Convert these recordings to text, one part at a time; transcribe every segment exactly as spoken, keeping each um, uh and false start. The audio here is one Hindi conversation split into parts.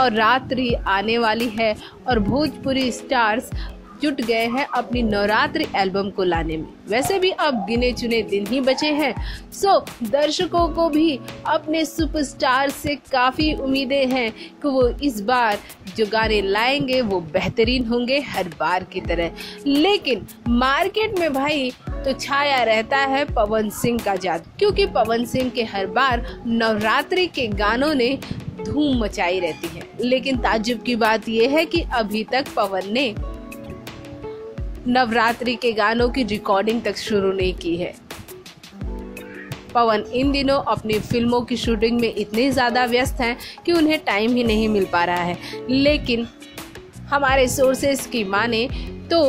नवरात्रि आने वाली है और भोजपुरी स्टार्स जुट गए हैं अपनी नवरात्रि एल्बम को लाने में। वैसे भी अब गिने चुने दिन ही बचे हैं, सो दर्शकों को भी अपने सुपरस्टार से काफ़ी उम्मीदें हैं कि वो इस बार जो गाने लाएंगे वो बेहतरीन होंगे हर बार की तरह। लेकिन मार्केट में भाई तो छाया रहता है पवन सिंह का जादू, क्योंकि पवन सिंह के हर बार नवरात्रि के गानों ने धूम मचाई रहती है। लेकिन ताज्जुब की बात यह है कि अभी तक पवन ने नवरात्रि के गानों की रिकॉर्डिंग तक शुरू नहीं की है। पवन इन दिनों अपनी फिल्मों की शूटिंग में इतने ज़्यादा व्यस्त हैं कि उन्हें टाइम ही नहीं मिल पा रहा है। लेकिन हमारे सोर्सेस की माने तो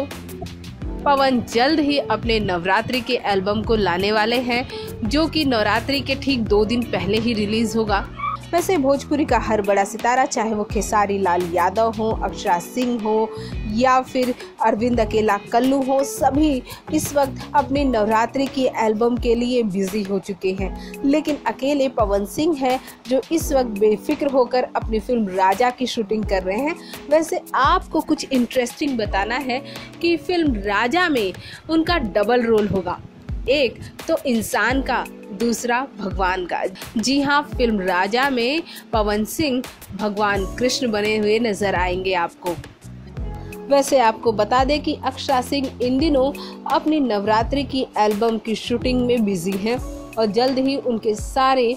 पवन जल्द ही अपने नवरात्रि के एल्बम को लाने वाले हैं, जो कि नवरात्रि के ठीक दो दिन पहले ही रिलीज़ होगा। वैसे भोजपुरी का हर बड़ा सितारा, चाहे वो खेसारी लाल यादव हो, अक्षरा सिंह हो या फिर अरविंद अकेला कल्लू हो, सभी इस वक्त अपने नवरात्रि की एल्बम के लिए बिजी हो चुके हैं। लेकिन अकेले पवन सिंह हैं जो इस वक्त बेफिक्र होकर अपनी फिल्म राजा की शूटिंग कर रहे हैं। वैसे आपको कुछ इंटरेस्टिंग बताना है कि फिल्म राजा में उनका डबल रोल होगा, एक तो इंसान का, दूसरा भगवान का। जी हाँ, फिल्म राजा में पवन सिंह भगवान कृष्ण बने हुए नजर आएंगे आपको। वैसे आपको बता दें कि अक्षरा सिंह इन दिनों अपनी नवरात्रि की एल्बम की शूटिंग में बिजी हैं और जल्द ही उनके सारे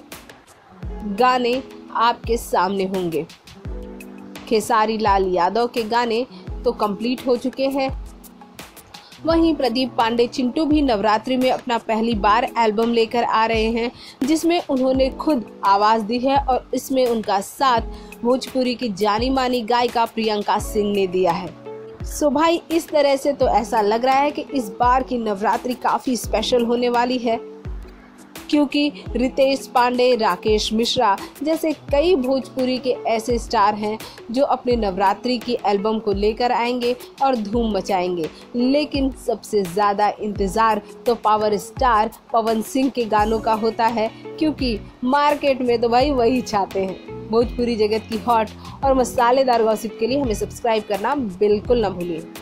गाने आपके सामने होंगे। खेसारी लाल यादव के गाने तो कंप्लीट हो चुके हैं, वहीं प्रदीप पांडे चिंटू भी नवरात्रि में अपना पहली बार एल्बम लेकर आ रहे हैं, जिसमें उन्होंने खुद आवाज़ दी है और इसमें उनका साथ भोजपुरी की जानी मानी गायिका प्रियंका सिंह ने दिया है। सो भाई इस तरह से तो ऐसा लग रहा है कि इस बार की नवरात्रि काफ़ी स्पेशल होने वाली है, क्योंकि रितेश पांडे, राकेश मिश्रा जैसे कई भोजपुरी के ऐसे स्टार हैं जो अपने नवरात्रि की एल्बम को लेकर आएंगे और धूम मचाएंगे। लेकिन सबसे ज़्यादा इंतज़ार तो पावर स्टार पवन सिंह के गानों का होता है, क्योंकि मार्केट में तो भाई वही छाते हैं। भोजपुरी जगत की हॉट और मसालेदार गॉसिप के लिए हमें सब्सक्राइब करना बिल्कुल ना भूलिए।